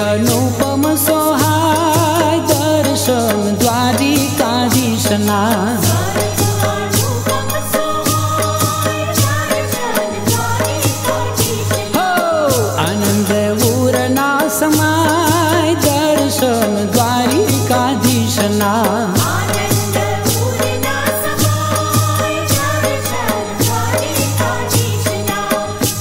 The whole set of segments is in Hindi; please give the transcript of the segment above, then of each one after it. अनुपम सोहाय दर्शन द्वारिकाधीशना। हो आनंद उरना समाय दर्शन द्वारिकाधीशना।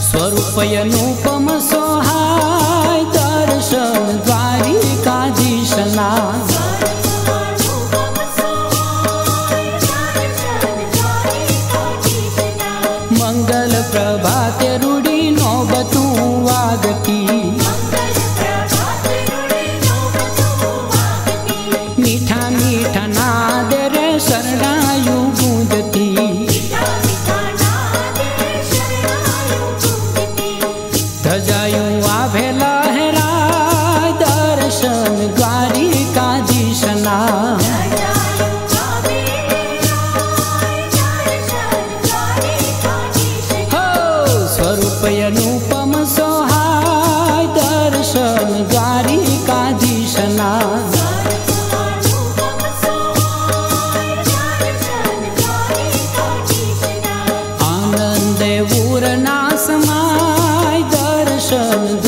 स्वरूप अनुपम सोहाय दर्शन द्वारिकाधीशना। मंगल प्रभात रूढ़ी नौबतू वागती, मीठा मीठा नाद रे शरणायु गूंजती। धजायु आवे लहराय दर्शन द्वारिकाधीशना। स्वरूप अनुपम सोहाय दर्शन द्वारिकाधीशना। आनंद उरना समाय दर्शन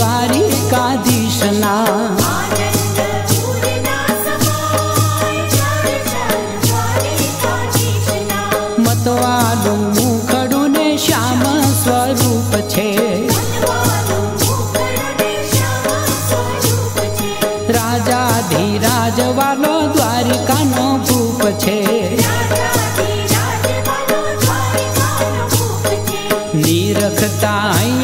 द्वारिकाधीशना। मतवालु मुखडु ने श्याम स्वरूप छे, राजा धीराज वालो द्वारिका नो भूप छे। निरखता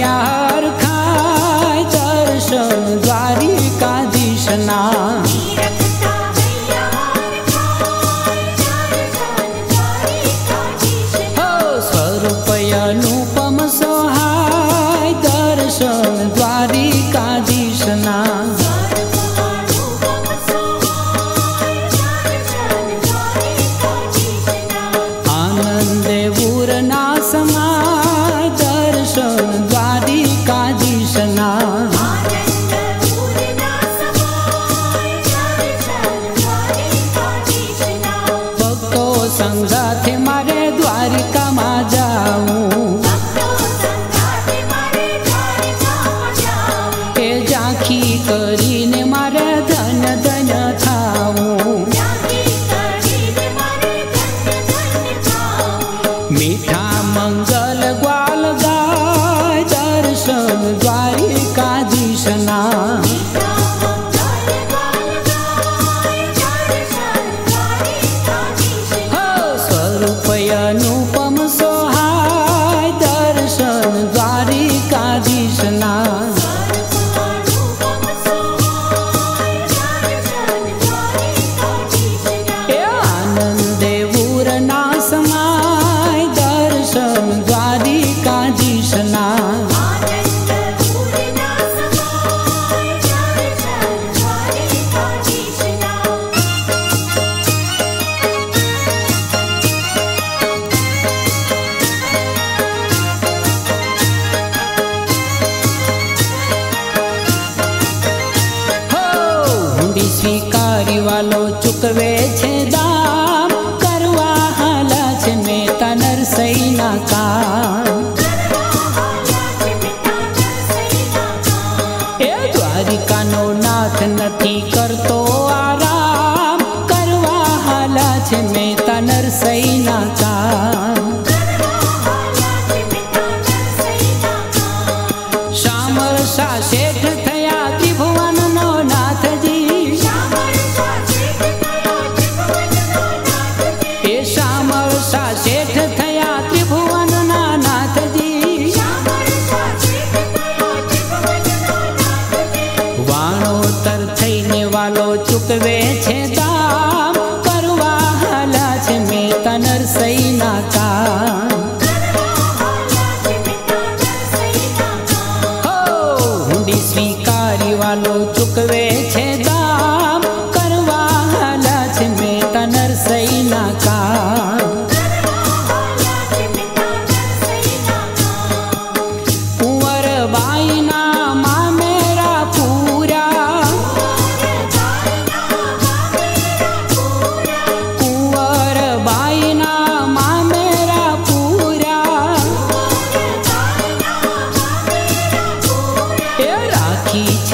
यार खाय दर्शन द्वारिकाधीशना। हो स्वरूप अनुपम सोहाय दर्शन द्वारिकाधीशना। आनंद उरना समाय दर्शन द्वारिकाधीशना। भक्तो संगाथे मारे द्वारिका मा जाऊं, ए जाखी करीने मारे धन धन थाऊं। मीठा मंगल ग्वाल गाय दर्शन द्वारिकाधीशना। हो स्वरूप अनुपम सोहाय दर्शन द्वारिकाधीशना। आनंद उरना समाय दर्शन द्वारिकाधीशना। स्वीकारी वालो चुकवे छे दाम, करवा हाला छे मेता नरसई ना काम। ए द्वारिका नो नाथ नथी करतो आराम, करवा हाला छे मेता नरसई ना काम। शामर शाह शेठ थया त्रिभुवन नो नाथ जी, शेठ थया त्रिभुवन ना नाथ जी। वाणोतर थईने वालो चुकवे छे दाम, करवा हाला छे मेता नरसई ना काम। हो हुंडी स्वीकारी वालो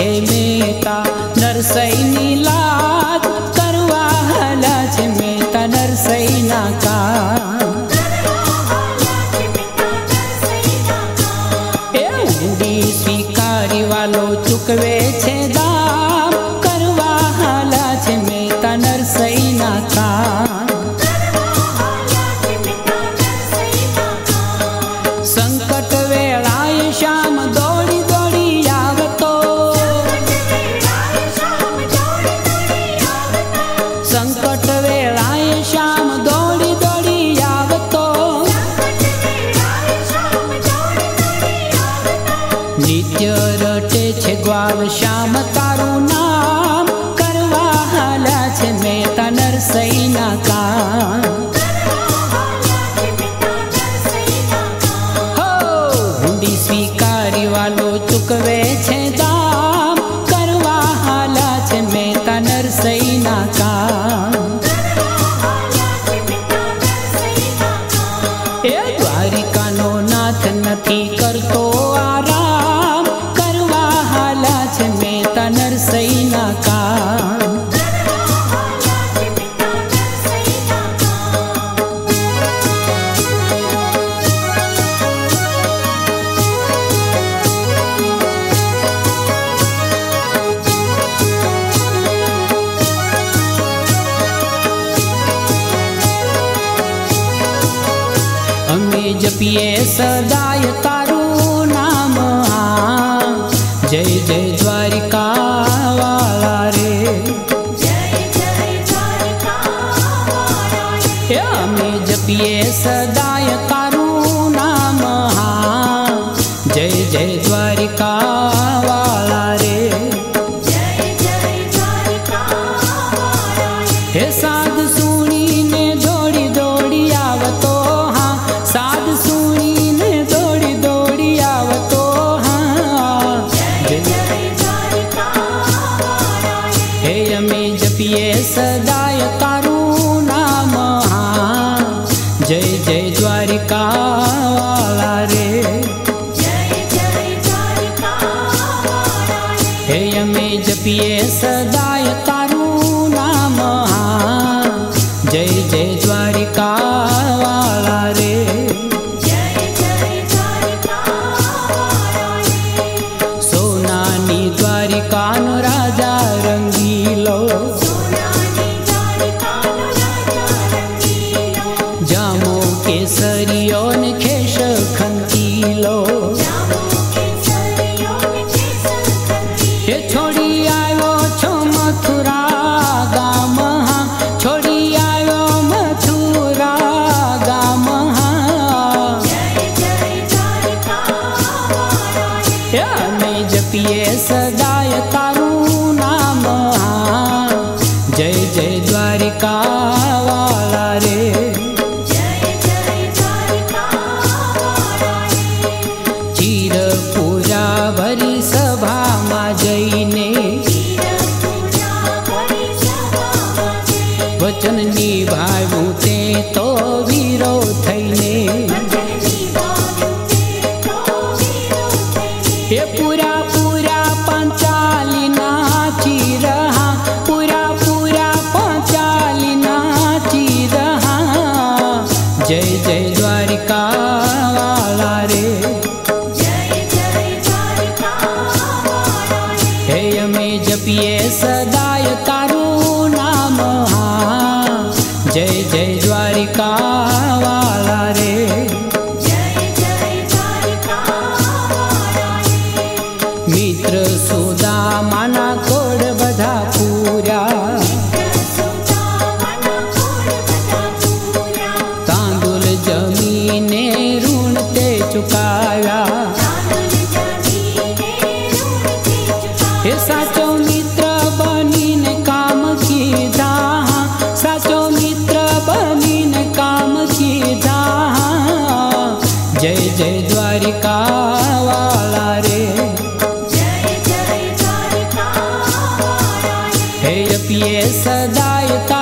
सदाय